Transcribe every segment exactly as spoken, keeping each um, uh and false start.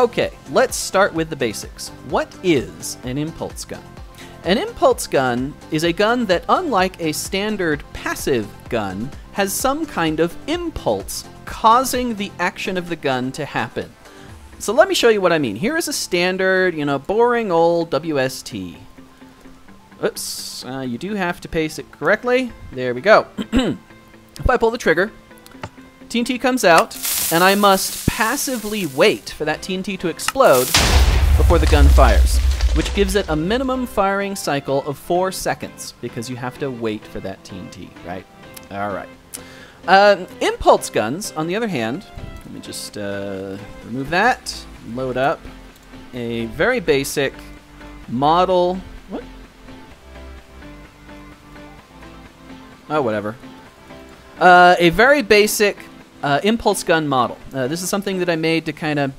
Okay, let's start with the basics. What is an impulse gun? An impulse gun is a gun that, unlike a standard passive gun, has some kind of impulse causing the action of the gun to happen. So let me show you what I mean. Here is a standard, you know, boring old W S T. Oops, uh, you do have to paste it correctly. There we go. If I pull the trigger, T N T comes out, and I must passively wait for that T N T to explode before the gun fires, which gives it a minimum firing cycle of four seconds, because you have to wait for that T N T, right? All right. Um, impulse guns, on the other hand, let me just uh, remove that, load up a very basic model. What? Oh, whatever. Uh, a very basic uh, impulse gun model. Uh, this is something that I made to kind of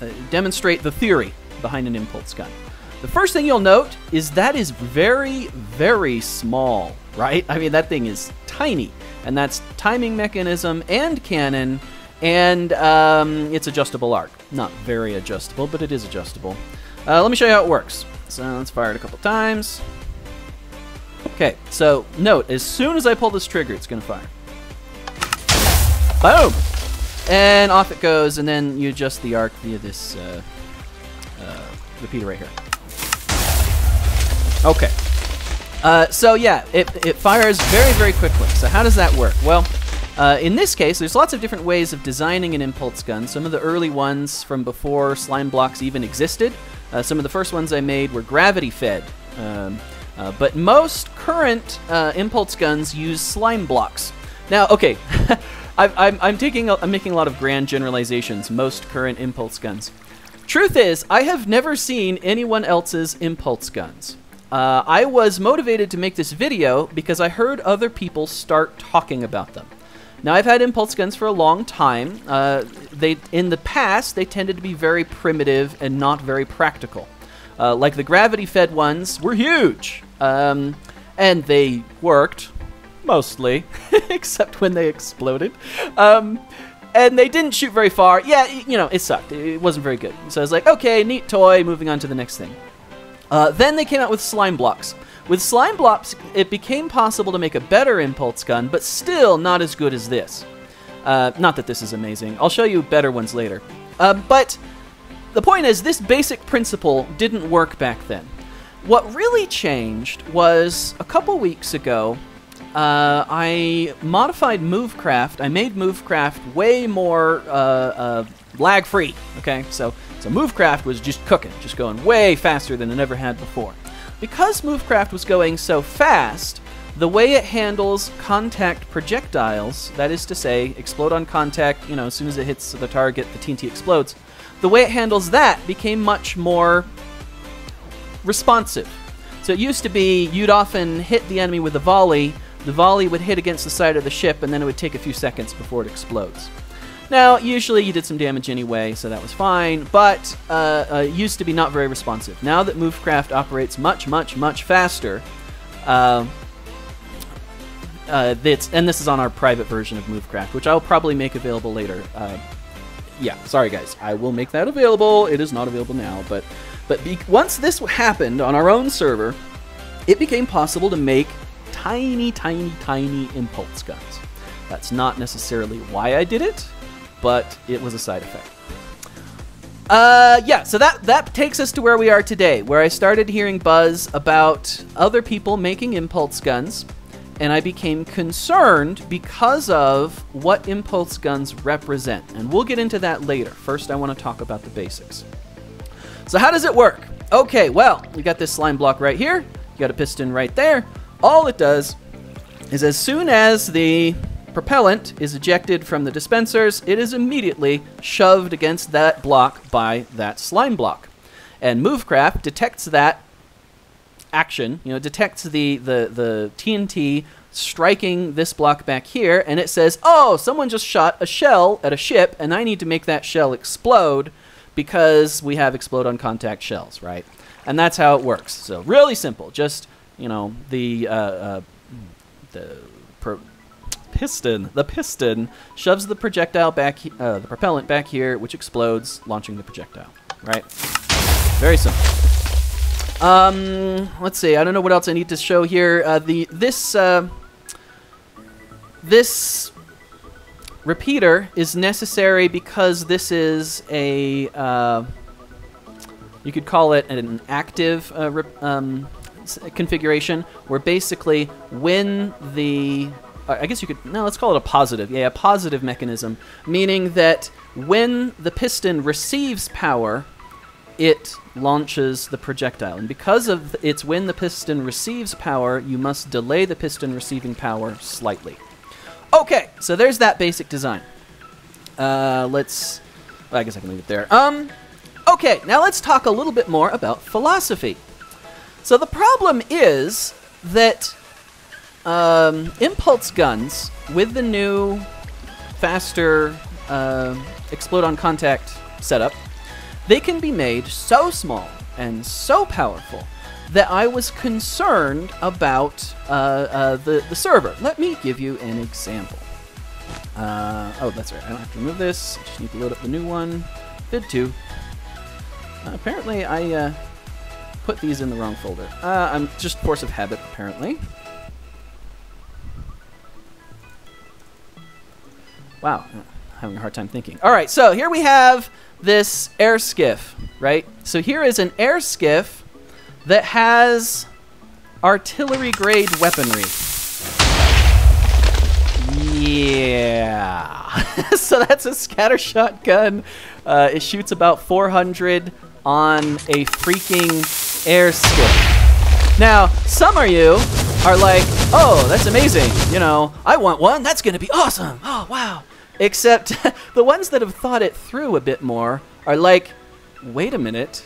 uh, demonstrate the theory behind an impulse gun. The first thing you'll note is that is very, very small, right? I mean, that thing is tiny, and that's timing mechanism and cannon, and um, it's adjustable arc. Not very adjustable, but it is adjustable. Uh, let me show you how it works. So let's fire it a couple times. Okay, so note, as soon as I pull this trigger, it's gonna fire. Boom! And off it goes, and then you adjust the arc via this uh, uh, repeater right here. Okay. Uh, so yeah, it, it fires very, very quickly. So how does that work? Well, uh, in this case, there's lots of different ways of designing an impulse gun. Some of the early ones from before slime blocks even existed. Uh, some of the first ones I made were gravity-fed. Um, Uh, but most current uh, impulse guns use slime blocks. Now, okay, I'm, I'm, I'm, taking a, I'm making a lot of grand generalizations, most current impulse guns. Truth is, I have never seen anyone else's impulse guns. Uh, I was motivated to make this video because I heard other people start talking about them. Now, I've had impulse guns for a long time. Uh, they, in the past, they tended to be very primitive and not very practical. Uh, like the gravity-fed ones were huge, um, and they worked, mostly, except when they exploded, um, and they didn't shoot very far. Yeah, you know, it sucked. It wasn't very good. So I was like, okay, neat toy, moving on to the next thing. Uh, then they came out with slime blocks. With slime blocks, it became possible to make a better impulse gun, but still not as good as this. Uh, not that this is amazing. I'll show you better ones later. Uh, but... The point is, this basic principle didn't work back then. What really changed was, a couple weeks ago, uh, I modified Movecraft. I made Movecraft way more uh, uh, lag-free, okay? So, so Movecraft was just cooking, just going way faster than it ever had before. Because Movecraft was going so fast, the way it handles contact projectiles, that is to say, explode on contact, you know, as soon as it hits the target, the T N T explodes. The way it handles that became much more responsive. So it used to be you'd often hit the enemy with a volley, the volley would hit against the side of the ship, and then it would take a few seconds before it explodes. Now, usually you did some damage anyway, so that was fine, but uh, uh, it used to be not very responsive. Now that Movecraft operates much, much, much faster, uh, uh, it's, and this is on our private version of Movecraft, which I'll probably make available later. Uh, Yeah, sorry guys, I will make that available. It is not available now, but but be once this happened on our own server, it became possible to make tiny, tiny, tiny impulse guns. That's not necessarily why I did it, but it was a side effect. Uh, yeah, so that, that takes us to where we are today, where I started hearing buzz about other people making impulse guns, and I became concerned because of what impulse guns represent. And we'll get into that later. First, I want to talk about the basics. So how does it work? Okay, well, we got this slime block right here. You got a piston right there. All it does is as soon as the propellant is ejected from the dispensers, it is immediately shoved against that block by that slime block. And Movecraft detects that action, you know, detects the, the, the T N T striking this block back here, and it says, oh, someone just shot a shell at a ship, and I need to make that shell explode because we have explode on contact shells, right? And that's how it works. So really simple, just, you know, the, uh, uh, the pro piston. The piston shoves the projectile back, uh, the propellant back here, which explodes, launching the projectile, right? Very simple. Um, let's see, I don't know what else I need to show here. Uh, the, this, uh, this repeater is necessary because this is a, uh, you could call it an active uh, rep um, configuration, where basically when the, I guess you could, no, let's call it a positive. Yeah, a positive mechanism, meaning that when the piston receives power, it launches the projectile. And because of it's when the piston receives power, you must delay the piston receiving power slightly. Okay, so there's that basic design. Uh, let's, well, I guess I can leave it there. Um. Okay, now let's talk a little bit more about philosophy. So the problem is that um, impulse guns with the new faster uh, explode on contact setup, they can be made so small and so powerful that I was concerned about uh, uh, the, the server. Let me give you an example. Uh, oh, that's right, I don't have to remove this. I just need to load up the new one, vid two. Apparently, I uh, put these in the wrong folder. Uh, I'm just force of habit, apparently. Wow, I'm having a hard time thinking. All right, so here we have this air skiff, right? So here is an air skiff that has artillery-grade weaponry. Yeah. So that's a scatter shotgun. Uh, it shoots about four hundred on a freaking air skiff. Now, some of you are like, oh, that's amazing. You know, I want one. That's going to be awesome. Oh, wow. Except the ones that have thought it through a bit more are like, wait a minute.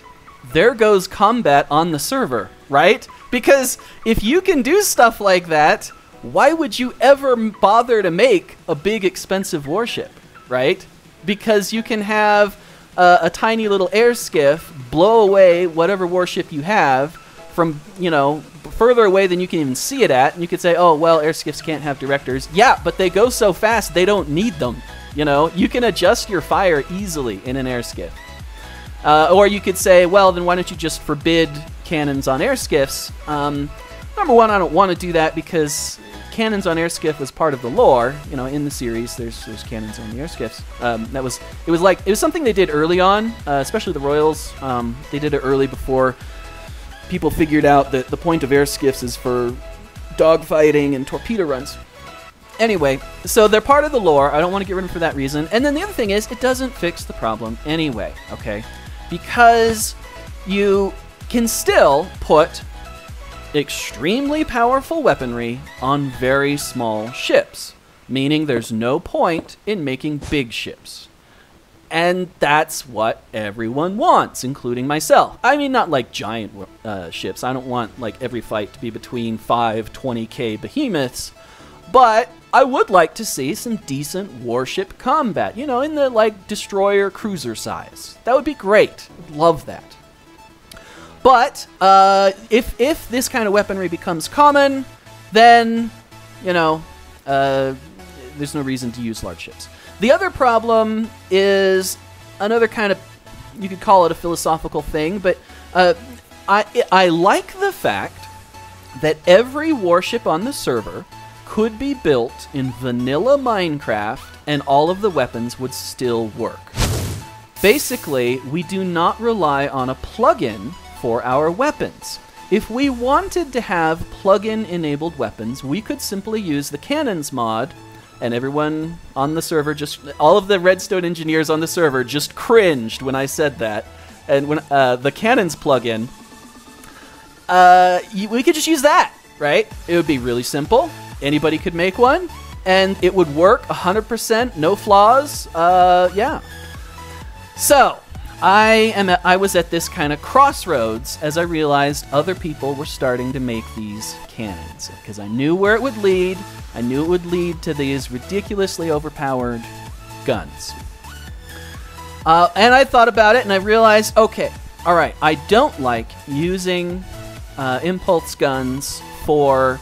There goes combat on the server, right? Because if you can do stuff like that, why would you ever bother to make a big, expensive warship, right? Because you can have a, a tiny little air skiff blow away whatever warship you have from, you know, further away than you can even see it at. And you could say, oh, well, air skiffs can't have directors. Yeah, but they go so fast, they don't need them. You know, you can adjust your fire easily in an air skiff. Uh, or you could say, well, then why don't you just forbid cannons on air skiffs? Um, number one, I don't want to do that because cannons on air skiff was part of the lore, you know, in the series. There's there's cannons on the air skiffs. Um, that was it was like it was something they did early on, uh, especially the Royals. Um, they did it early before people figured out that the point of air skiffs is for dogfighting and torpedo runs. Anyway, so they're part of the lore. I don't want to get rid of them for that reason. And then the other thing is, it doesn't fix the problem anyway. Okay, because you can still put extremely powerful weaponry on very small ships, meaning there's no point in making big ships. And that's what everyone wants, including myself. I mean, not like giant uh, ships. I don't want like every fight to be between five twenty K behemoths, but I would like to see some decent warship combat, you know, in the like destroyer cruiser size. That would be great. Love that. But uh, if, if this kind of weaponry becomes common, then, you know, uh, there's no reason to use large ships. The other problem is another kind of, you could call it a philosophical thing, but uh, I, I like the fact that every warship on the server could be built in vanilla Minecraft and all of the weapons would still work. Basically, we do not rely on a plugin for our weapons. If we wanted to have plugin enabled weapons, we could simply use the cannons mod, and everyone on the server just, all of the redstone engineers on the server just cringed when I said that. And when uh, the cannons plugin, uh, we could just use that, right? It would be really simple. Anybody could make one and it would work one hundred percent, no flaws, uh, yeah. So, I am at, I was at this kind of crossroads as I realized other people were starting to make these cannons, because I knew where it would lead. I knew it would lead to these ridiculously overpowered guns. Uh, and I thought about it and I realized, okay, all right, I don't like using uh, impulse guns for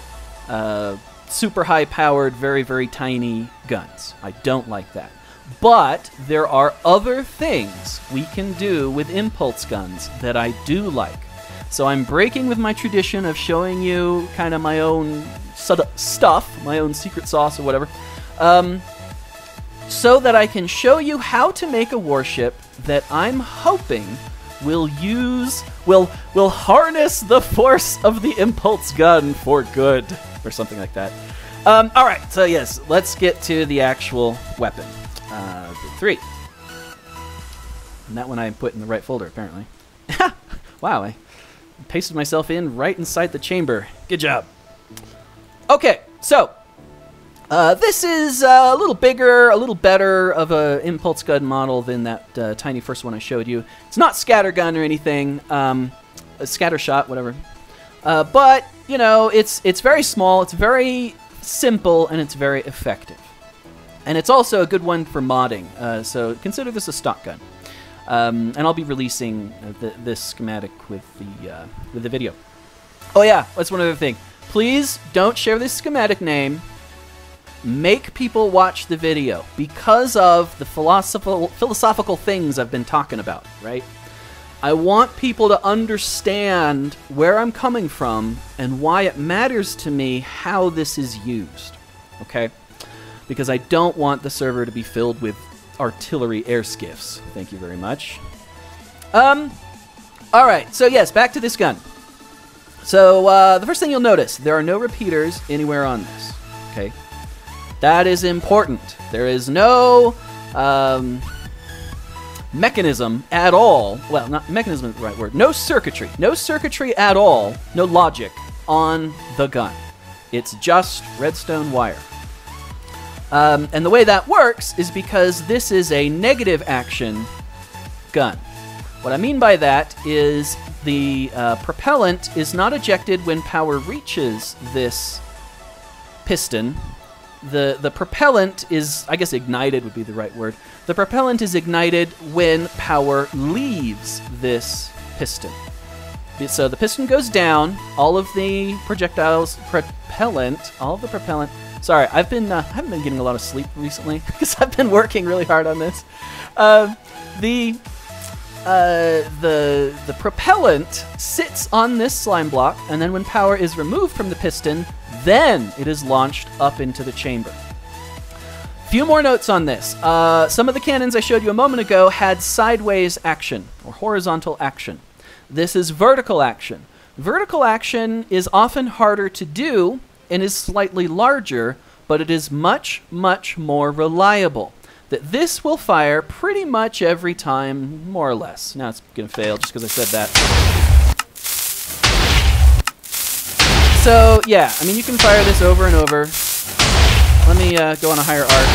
uh, super high-powered, very, very tiny guns. I don't like that. But there are other things we can do with impulse guns that I do like. So I'm breaking with my tradition of showing you kind of my own stuff, my own secret sauce or whatever, um, so that I can show you how to make a warship that I'm hoping will use, will, will harness the force of the impulse gun for good, or something like that. Um, all right, so yes, let's get to the actual weapon. Uh, three. And that one I put in the right folder, apparently. Wow, I pasted myself in right inside the chamber. Good job. Okay, so uh, this is uh, a little bigger, a little better of an impulse gun model than that uh, tiny first one I showed you. It's not scattergun or anything, um, a scatter shot, whatever. Uh, but, you know, it's, it's very small, it's very simple, and it's very effective. And it's also a good one for modding, uh, so consider this a stock gun. Um, and I'll be releasing uh, the, this schematic with the uh, with the video. Oh yeah, that's one other thing. Please don't share this schematic name. Make people watch the video because of the philosophical philosophical things I've been talking about, right? I want people to understand where I'm coming from and why it matters to me how this is used, okay? Because I don't want the server to be filled with artillery air skiffs. Thank you very much. Um, all right, so yes, back to this gun. So uh, the first thing you'll notice, there are no repeaters anywhere on this, okay? That is important. There is no um, mechanism at all, well, not mechanism is the right word, no circuitry, no circuitry at all, no logic on the gun. It's just redstone wire. Um, and the way that works is because this is a negative action gun. What I mean by that is the uh, propellant is not ejected when power reaches this piston. The, the propellant is, I guess ignited would be the right word. The propellant is ignited when power leaves this piston. So the piston goes down, all of the projectiles, propellant, all of the propellant, sorry, I've been uh, I haven't been getting a lot of sleep recently because I've been working really hard on this. Uh, the uh, the the propellant sits on this slime block, and then when power is removed from the piston, then it is launched up into the chamber. Few more notes on this. Uh, some of the cannons I showed you a moment ago had sideways action or horizontal action. This is vertical action. Vertical action is often harder to do and is slightly larger, but it is much, much more reliable. That this will fire pretty much every time, more or less. Now it's gonna fail just because I said that. So yeah, I mean you can fire this over and over. Let me uh, go on a higher arc.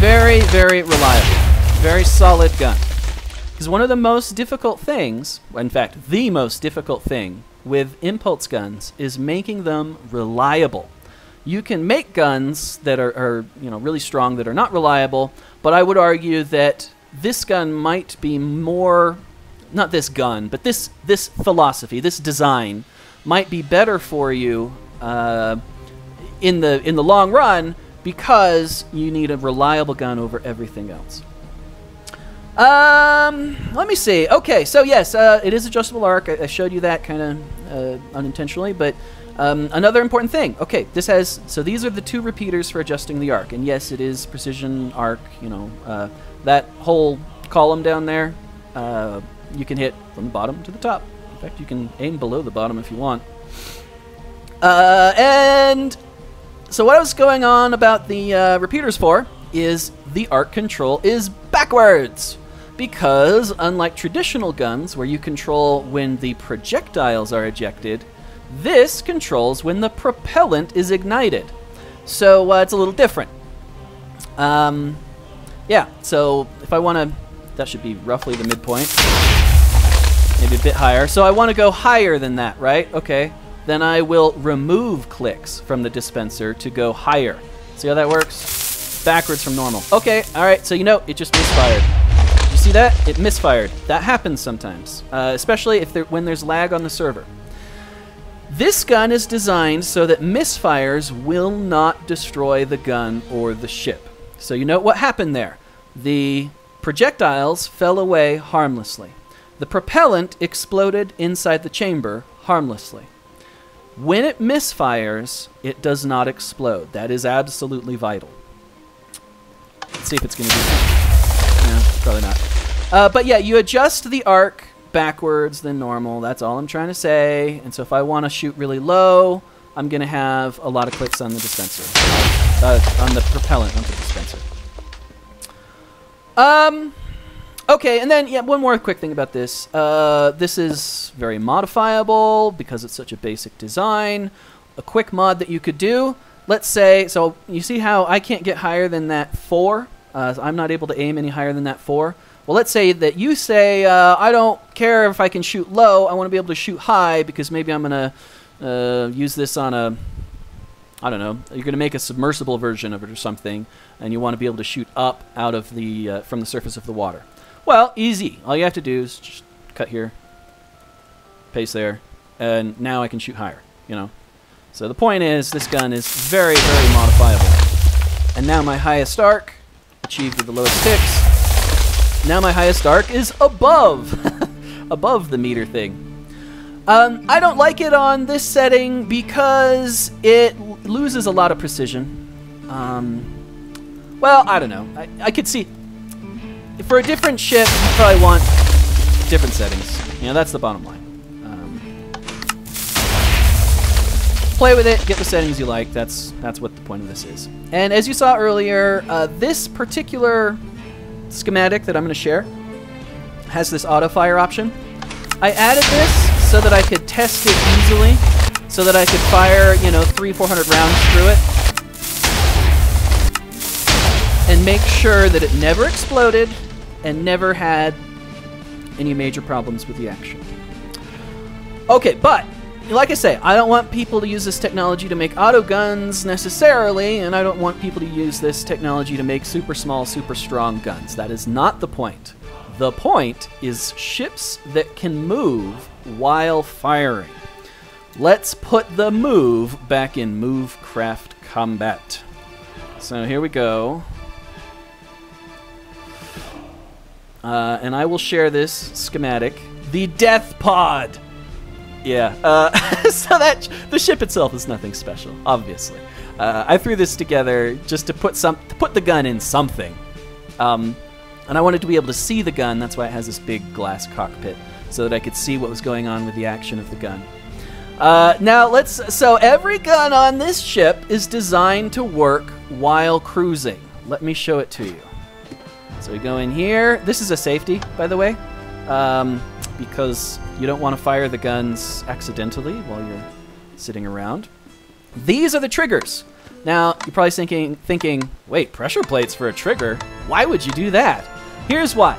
Very, very reliable. Very solid gun. Because one of the most difficult things, in fact, the most difficult thing with impulse guns is making them reliable. You can make guns that are, are, you know, really strong that are not reliable, but I would argue that this gun might be more, not this gun, but this, this philosophy, this design might be better for you uh, in the, in the long run because you need a reliable gun over everything else. Um, let me see. Okay, so yes, uh, it is adjustable arc. I, I showed you that kind of uh, unintentionally, but um, another important thing. Okay, this has, so these are the two repeaters for adjusting the arc, and yes, it is precision arc, you know, uh, that whole column down there, uh, you can hit from the bottom to the top. In fact, you can aim below the bottom if you want. Uh, and so what I was going on about the uh, repeaters for is the arc control is backwards. Because, unlike traditional guns, where you control when the projectiles are ejected, this controls when the propellant is ignited. So uh, it's a little different. Um, yeah, so if I want to... That should be roughly the midpoint. Maybe a bit higher. So I want to go higher than that, right? Okay. Then I will remove clicks from the dispenser to go higher. See how that works? Backwards from normal. Okay, all right, so you know, it just misfired. See that? It misfired. That happens sometimes, uh, especially if there, when there's lag on the server. This gun is designed so that misfires will not destroy the gun or the ship. So you know what happened there. The projectiles fell away harmlessly. The propellant exploded inside the chamber harmlessly. When it misfires, it does not explode. That is absolutely vital. Let's see if it's going to do that. No, probably not. Uh, but yeah, you adjust the arc backwards than normal. That's all I'm trying to say. And so if I want to shoot really low, I'm going to have a lot of clicks on the dispenser. Uh, on the propellant, not the dispenser. Um, okay, and then, yeah, one more quick thing about this. Uh, this is very modifiable because it's such a basic design. A quick mod that you could do, let's say, so you see how I can't get higher than that four? Uh, so I'm not able to aim any higher than that four. Well, let's say that you say, uh, I don't care if I can shoot low, I want to be able to shoot high because maybe I'm going to uh, use this on a, I don't know, you're going to make a submersible version of it or something, and you want to be able to shoot up out of the, uh, from the surface of the water. Well, easy. All you have to do is just cut here, paste there, and now I can shoot higher, you know. So the point is, this gun is very, very modifiable. And now my highest arc, achieved with the lowest ticks. Now my highest arc is above, above the meter thing. Um, I don't like it on this setting because it loses a lot of precision. Um, well, I don't know. I, I could see, for a different ship, you probably want different settings. You know, that's the bottom line. Um, play with it, get the settings you like. That's, that's what the point of this is. And as you saw earlier, uh, this particular schematic that I'm going to share has this auto fire option. I added this so that I could test it easily, so that I could fire, you know, three, four hundred rounds through it, and make sure that it never exploded and never had any major problems with the action. Okay, but like I say, I don't want people to use this technology to make auto guns necessarily, and I don't want people to use this technology to make super small, super strong guns. That is not the point. The point is ships that can move while firing. Let's put the move back in Movecraft combat. So here we go. Uh, and I will share this schematic. The Death Pod! Yeah, uh, so that the ship itself is nothing special, obviously. Uh, I threw this together just to put some, to put the gun in something, um, and I wanted to be able to see the gun. That's why it has this big glass cockpit, so that I could see what was going on with the action of the gun. Uh, now let's. So every gun on this ship is designed to work while cruising. Let me show it to you. So we go in here. This is a safety, by the way. Um, because you don't want to fire the guns accidentally while you're sitting around. These are the triggers. Now, you're probably thinking, thinking, wait, pressure plates for a trigger? Why would you do that? Here's why.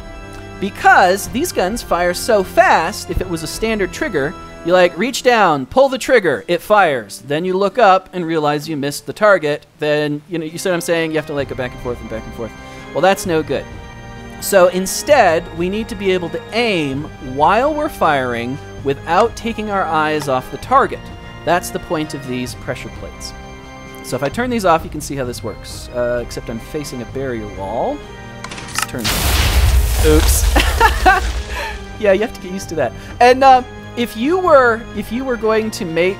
Because these guns fire so fast, if it was a standard trigger, you like reach down, pull the trigger, it fires. Then you look up and realize you missed the target. Then, you know, you see what I'm saying? You have to like go back and forth and back and forth. Well, that's no good. So instead, we need to be able to aim while we're firing without taking our eyes off the target. That's the point of these pressure plates. So if I turn these off, you can see how this works, uh, except I'm facing a barrier wall. Let's turn them off. Oops. Yeah, you have to get used to that. And uh, if you were, if you were going to make,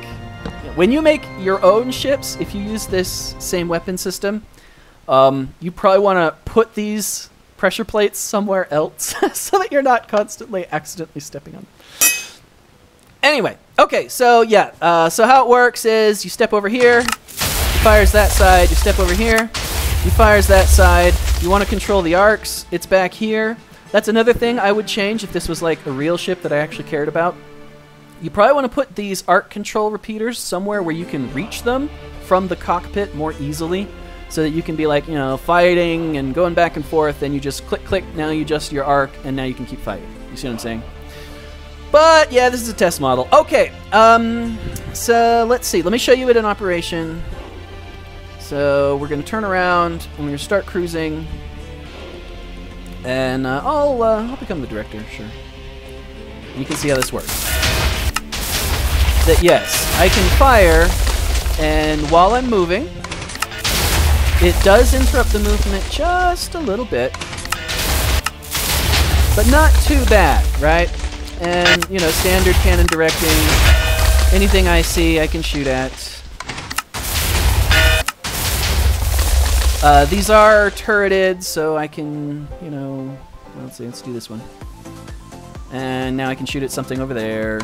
when you make your own ships, if you use this same weapon system, um, you probably want to put these pressure plates somewhere else so that you're not constantly accidentally stepping on them. Anyway, okay, so yeah, uh, so how it works is you step over here, you fires that side, you step over here, you fires that side, you want to control the arcs, it's back here. That's another thing I would change if this was like a real ship that I actually cared about. You probably want to put these arc control repeaters somewhere where you can reach them from the cockpit more easily, so that you can be like, you know, fighting and going back and forth, and you just click, click, now you adjust your arc, and now you can keep fighting. You see what I'm saying? But yeah, this is a test model. Okay, um, so let's see. Let me show you it in operation. So we're gonna turn around, and we're gonna start cruising. And uh, I'll, uh, I'll become the director, sure. You can see how this works. that yes, I can fire, and while I'm moving, it does interrupt the movement just a little bit, but not too bad, right? And, you know, standard cannon directing, anything I see I can shoot at. Uh, these are turreted, so I can, you know, let's see, let's do this one. And now I can shoot at something over there.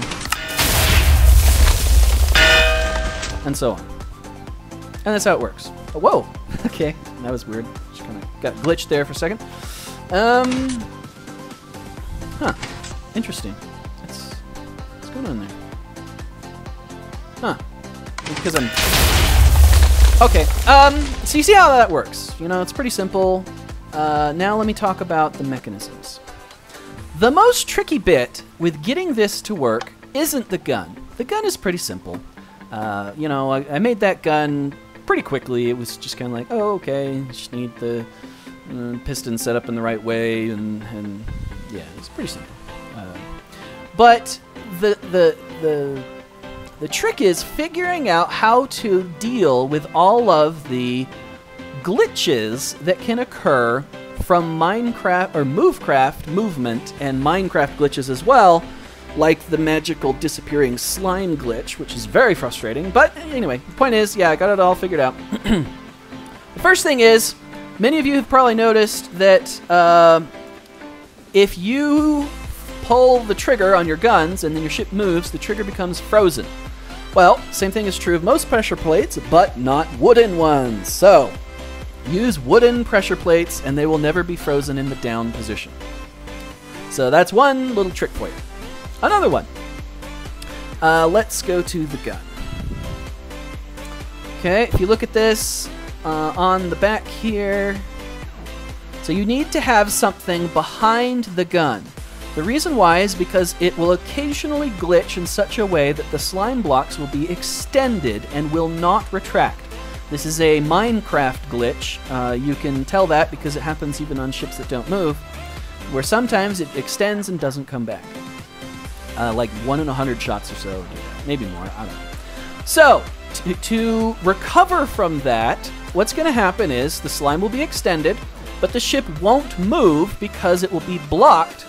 And so on. And that's how it works. Oh, whoa! Okay, that was weird. Just kind of got glitched there for a second. Um, huh. Interesting. That's, what's going on there? Huh. Because I'm... Okay, um, so you see how that works. You know, it's pretty simple. Uh, now let me talk about the mechanisms. The most tricky bit with getting this to work isn't the gun. The gun is pretty simple. Uh, you know, I, I made that gun pretty quickly. It was just kind of like, oh, okay, just need the uh, piston set up in the right way, and, and yeah, it's pretty simple. Uh, but the the the The trick is figuring out how to deal with all of the glitches that can occur from Minecraft or Movecraft movement and Minecraft glitches as well, like the magical disappearing slime glitch, which is very frustrating. But anyway, the point is, yeah, I got it all figured out. The first thing is, many of you have probably noticed that uh, if you pull the trigger on your guns and then your ship moves, the trigger becomes frozen. Well, same thing is true of most pressure plates, but not wooden ones. So, use wooden pressure plates and they will never be frozen in the down position. So that's one little trick for you. Another one. Uh, let's go to the gun. Okay, if you look at this uh, on the back here, so you need to have something behind the gun. The reason why is because it will occasionally glitch in such a way that the slime blocks will be extended and will not retract. This is a Minecraft glitch. Uh, you can tell that because it happens even on ships that don't move, where sometimes it extends and doesn't come back. Uh, like one in a hundred shots or so, maybe more, I don't know. So, to, to recover from that, what's going to happen is the slime will be extended, but the ship won't move because it will be blocked.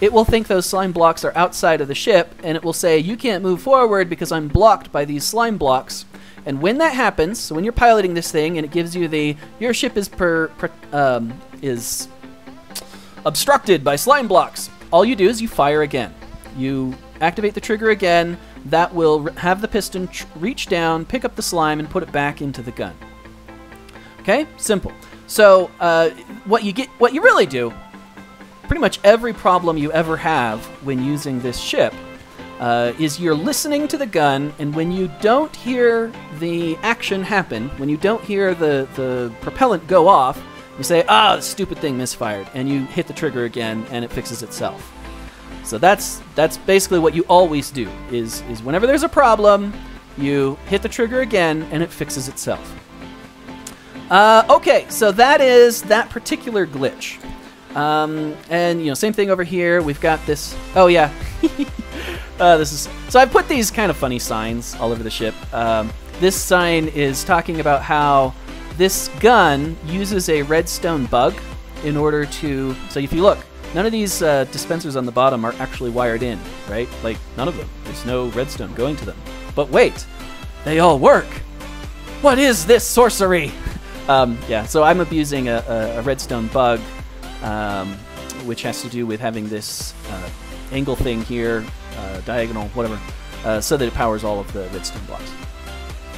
It will think those slime blocks are outside of the ship, and it will say, you can't move forward because I'm blocked by these slime blocks. And when that happens, so when you're piloting this thing and it gives you the, your ship is per, per um, is obstructed by slime blocks, all you do is you fire again. You activate the trigger again, that will have the piston tr reach down, pick up the slime, and put it back into the gun. Okay, simple. So uh, what you get, what you really do, pretty much every problem you ever have when using this ship uh, is you're listening to the gun, and when you don't hear the action happen, when you don't hear the, the propellant go off, you say, ah, the stupid thing misfired, and you hit the trigger again, and it fixes itself. So that's that's basically what you always do, is, is whenever there's a problem, you hit the trigger again, and it fixes itself. Uh, okay, so that is that particular glitch. Um, and, you know, same thing over here. We've got this. Oh, yeah. uh, this is. So I put these kind of funny signs all over the ship. Um, this sign is talking about how this gun uses a redstone bug in order to. So if you look, none of these uh, dispensers on the bottom are actually wired in, right? Like, none of them. There's no redstone going to them. But wait, they all work. What is this sorcery? um, yeah, so I'm abusing a, a, a redstone bug. Um, which has to do with having this uh, angle thing here, uh, diagonal, whatever, uh, so that it powers all of the redstone blocks.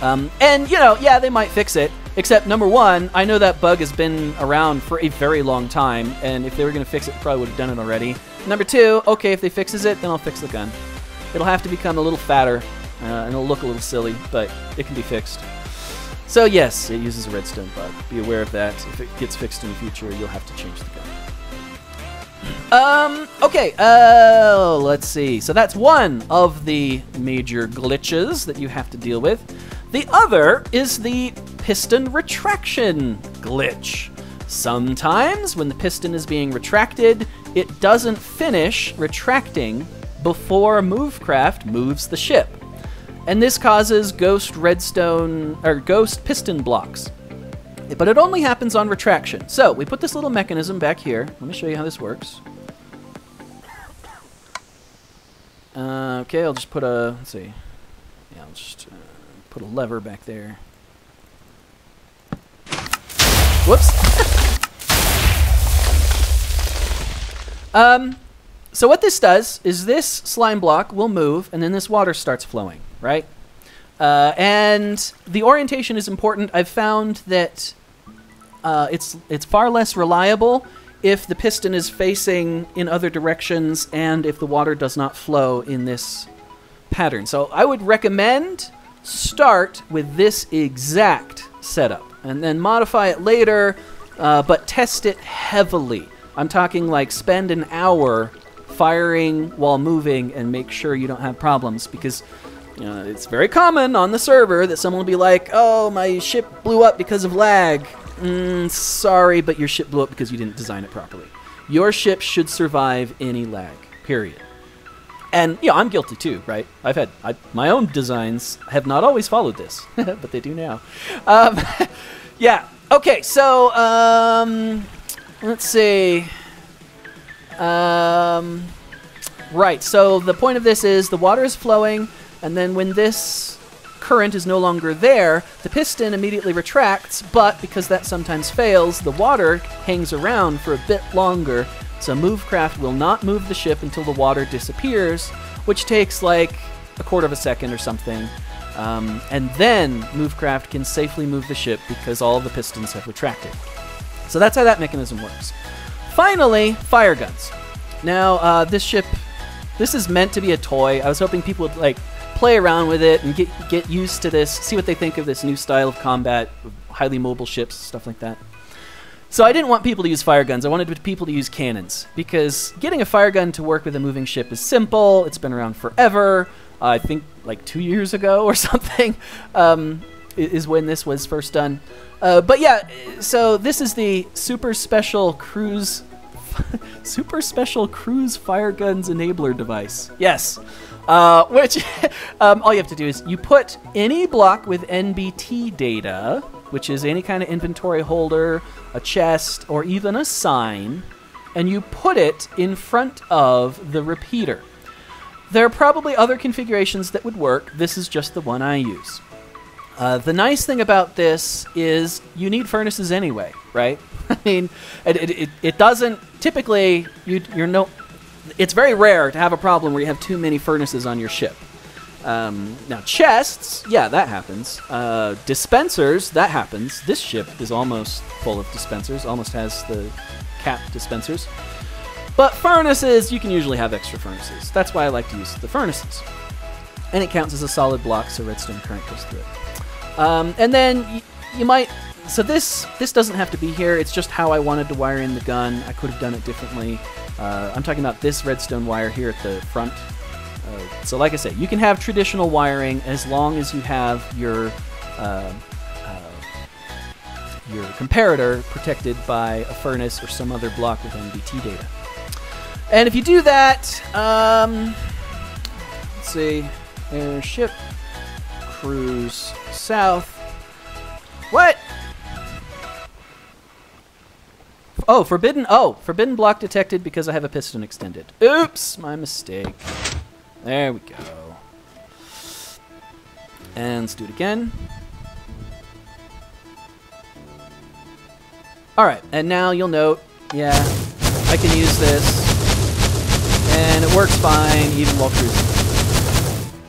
Um, and, you know, yeah, they might fix it, except, number one, I know that bug has been around for a very long time, and if they were going to fix it, they probably would have done it already. Number two, okay, if they fixes it, then I'll fix the gun. It'll have to become a little fatter, uh, and it'll look a little silly, but it can be fixed. So yes, it uses a redstone bug. Be aware of that. If it gets fixed in the future, you'll have to change the gun. Um, okay, uh, let's see. So that's one of the major glitches that you have to deal with. The other is the piston retraction glitch. Sometimes when the piston is being retracted, it doesn't finish retracting before Movecraft moves the ship. and this causes ghost redstone, or ghost piston blocks. But it only happens on retraction. So we put this little mechanism back here. Let me show you how this works. Uh, okay, I'll just put a, let's see. Yeah, I'll just uh, put a lever back there. Whoops. um, so what this does is this slime block will move, and then this water starts flowing, right? Uh, and the orientation is important. I've found that uh, it's it's far less reliable if the piston is facing in other directions and if the water does not flow in this pattern. So I would recommend start with this exact setup and then modify it later, uh, but test it heavily. I'm talking like spend an hour firing while moving and make sure you don't have problems, because you know, it's very common on the server that someone will be like, oh, my ship blew up because of lag. Mm, sorry, but your ship blew up because you didn't design it properly. Your ship should survive any lag, period. And, you know, I'm guilty too, right? I've had, I, my own designs have not always followed this, but they do now. Um, yeah, okay, so, um, let's see. Um, right, so the point of this is the water is flowing, and then when this current is no longer there, the piston immediately retracts, but because that sometimes fails, the water hangs around for a bit longer, so Movecraft will not move the ship until the water disappears, which takes like a quarter of a second or something, um, and then Movecraft can safely move the ship because all the pistons have retracted. So that's how that mechanism works. Finally, fire guns. Now, uh, this ship, this is meant to be a toy. I was hoping people would like play around with it and get get used to this, see what they think of this new style of combat, highly mobile ships, stuff like that. So I didn't want people to use fire guns. I wanted people to use cannons, because getting a fire gun to work with a moving ship is simple. It's been around forever. Uh, I think like two years ago or something um, is when this was first done. Uh, but yeah, so this is the super special cruise super special cruise fire guns enabler device. Yes. Uh, which, um, all you have to do is you put any block with N B T data, which is any kind of inventory holder, a chest, or even a sign, and you put it in front of the repeater. There are probably other configurations that would work. This is just the one I use. Uh, the nice thing about this is you need furnaces anyway, right? I mean, it, it, it doesn't, typically, you, you're no... It's very rare to have a problem where you have too many furnaces on your ship. Um, now, chests, yeah, that happens. Uh, dispensers, that happens. This ship is almost full of dispensers, almost has the cap dispensers. But furnaces, you can usually have extra furnaces. That's why I like to use the furnaces. And it counts as a solid block, so redstone current goes through it. Um, and then y you might... So this, this doesn't have to be here. It's just how I wanted to wire in the gun. I could have done it differently. Uh, I'm talking about this redstone wire here at the front. Uh, so like I said, you can have traditional wiring as long as you have your uh, uh, your comparator protected by a furnace or some other block with N B T data. And if you do that, um, let's see, airship, cruise south. What? Oh, forbidden. Oh, forbidden block detected because I have a piston extended. Oops, my mistake. There we go. And let's do it again. All right, and now you'll note, yeah, I can use this. And it works fine, even while cruising.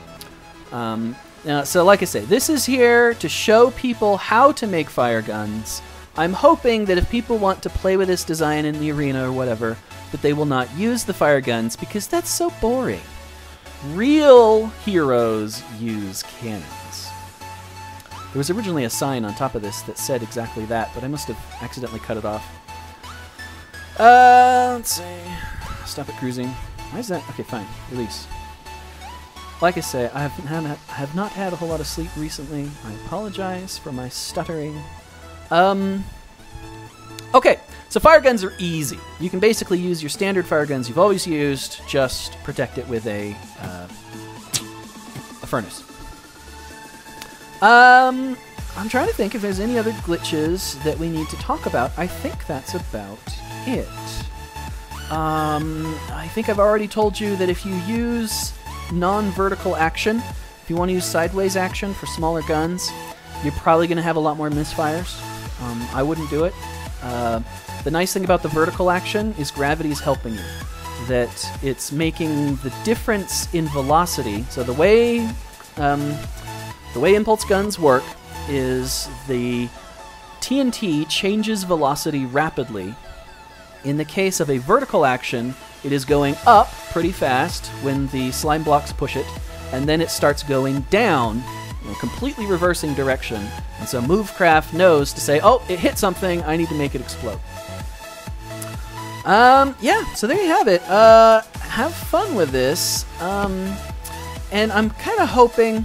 Um, now, so like I say, this is here to show people how to make fire guns. I'm hoping that if people want to play with this design in the arena or whatever, that they will not use the fire guns, because that's so boring. Real heroes use cannons. There was originally a sign on top of this that said exactly that, but I must have accidentally cut it off. Uh, let's see. Stop it cruising. Why is that? Okay, fine. Release. Like I say, I haven't had, I have not had a whole lot of sleep recently. I apologize for my stuttering. Um, okay, so fire guns are easy. You can basically use your standard fire guns you've always used, just protect it with a, uh, a furnace. Um, I'm trying to think if there's any other glitches that we need to talk about. I think that's about it. Um, I think I've already told you that if you use non-vertical action, if you want to use sideways action for smaller guns, you're probably going to have a lot more misfires. Um, I wouldn't do it. Uh, the nice thing about the vertical action is gravity is helping you. That it's making the difference in velocity. So the way um, the way impulse guns work is the T N T changes velocity rapidly. In the case of a vertical action, it is going up pretty fast when the slime blocks push it, and then it starts going down, you know, completely reversing direction. And so Movecraft knows to say, oh, it hit something, I need to make it explode. Um, yeah, so there you have it. Uh, have fun with this. Um, and I'm kind of hoping...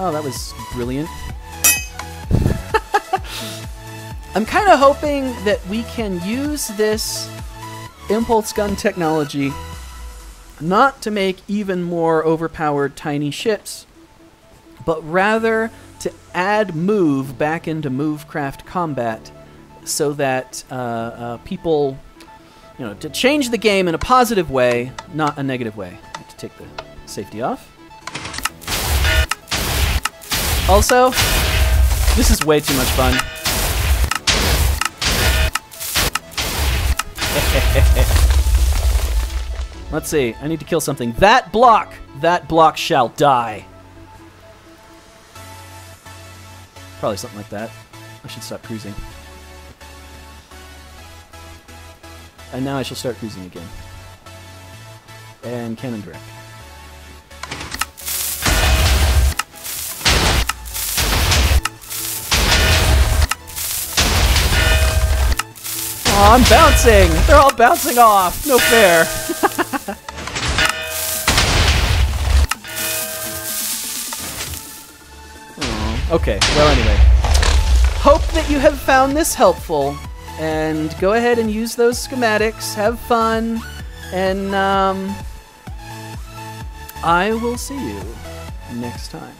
Oh, that was brilliant. I'm kind of hoping that we can use this impulse gun technology not to make even more overpowered tiny ships, but rather to add move back into Movecraft combat so that uh, uh, people... You know, to change the game in a positive way, not a negative way. I have to take the safety off. Also, this is way too much fun. Let's see, I need to kill something. That block! That block shall die. Probably something like that. I should stop cruising. And now I shall start cruising again. And cannon direct. Oh, I'm bouncing! They're all bouncing off! No fair! Aww. Okay, well anyway. Hope that you have found this helpful. And go ahead and use those schematics, have fun, and um, I will see you next time.